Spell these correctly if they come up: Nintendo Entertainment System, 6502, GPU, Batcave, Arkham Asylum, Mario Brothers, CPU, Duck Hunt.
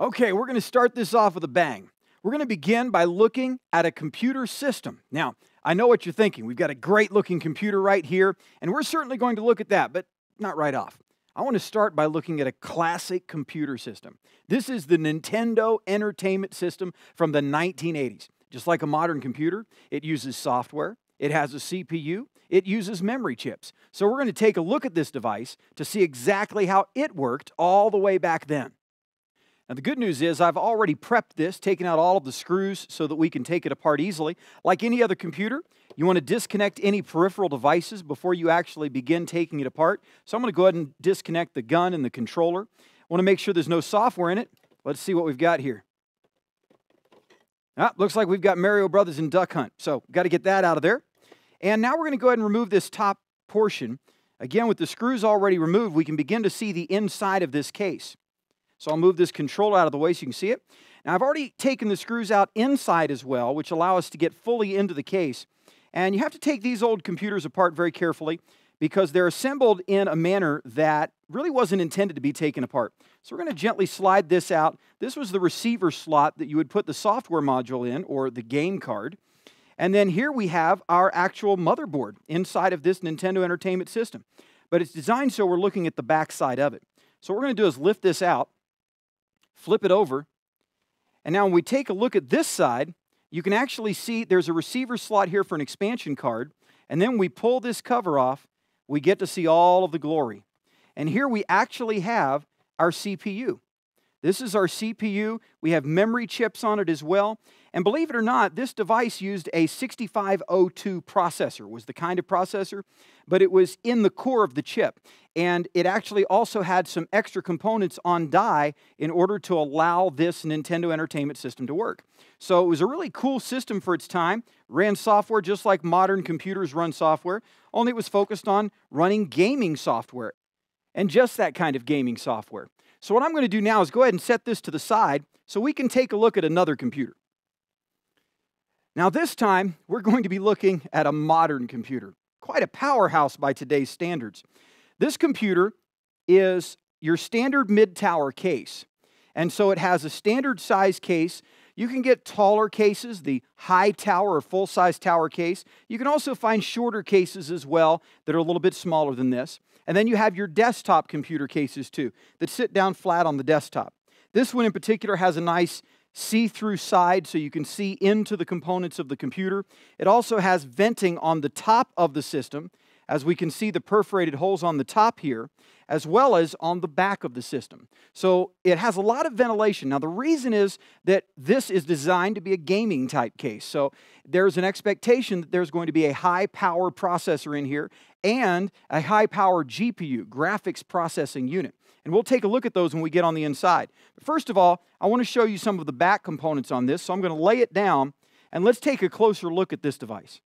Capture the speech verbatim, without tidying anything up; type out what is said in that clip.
Okay, we're going to start this off with a bang. We're going to begin by looking at a computer system. Now, I know what you're thinking. We've got a great-looking computer right here, and we're certainly going to look at that, but not right off. I want to start by looking at a classic computer system. This is the Nintendo Entertainment System from the nineteen eighties. Just like a modern computer, it uses software, it has a C P U, it uses memory chips. So we're going to take a look at this device to see exactly how it worked all the way back then. Now the good news is I've already prepped this, taken out all of the screws so that we can take it apart easily. Like any other computer, you want to disconnect any peripheral devices before you actually begin taking it apart. So I'm going to go ahead and disconnect the gun and the controller. I want to make sure there's no software in it. Let's see what we've got here. Ah, looks like we've got Mario Brothers and Duck Hunt, so got to get that out of there. And now we're going to go ahead and remove this top portion. Again, with the screws already removed, we can begin to see the inside of this case. So I'll move this controller out of the way so you can see it. Now I've already taken the screws out inside as well, which allow us to get fully into the case. And you have to take these old computers apart very carefully because they're assembled in a manner that really wasn't intended to be taken apart. So we're going to gently slide this out. This was the receiver slot that you would put the software module in, or the game card. And then here we have our actual motherboard inside of this Nintendo Entertainment System. But it's designed so we're looking at the back side of it. So what we're going to do is lift this out, flip it over, and now when we take a look at this side, you can actually see there's a receiver slot here for an expansion card, and then we pull this cover off, we get to see all of the glory. And here we actually have our C P U. This is our C P U, we have memory chips on it as well, and believe it or not, this device used a sixty-five oh two processor, was the kind of processor, but it was in the core of the chip. And it actually also had some extra components on die in order to allow this Nintendo Entertainment System to work. So it was a really cool system for its time, ran software just like modern computers run software, only it was focused on running gaming software, and just that kind of gaming software. So what I'm going to do now is go ahead and set this to the side so we can take a look at another computer. Now this time, we're going to be looking at a modern computer, quite a powerhouse by today's standards. This computer is your standard mid-tower case, and so it has a standard size case. You can get taller cases, the high tower or full-size tower case. You can also find shorter cases as well that are a little bit smaller than this. And then you have your desktop computer cases too, that sit down flat on the desktop. This one in particular has a nice see-through side so you can see into the components of the computer. It also has venting on the top of the system, as we can see the perforated holes on the top here, as well as on the back of the system. So it has a lot of ventilation. Now the reason is that this is designed to be a gaming type case. So there's an expectation that there's going to be a high power processor in here and a high power G P U, graphics processing unit. And we'll take a look at those when we get on the inside. But first of all, I want to show you some of the back components on this. So I'm going to lay it down and let's take a closer look at this device.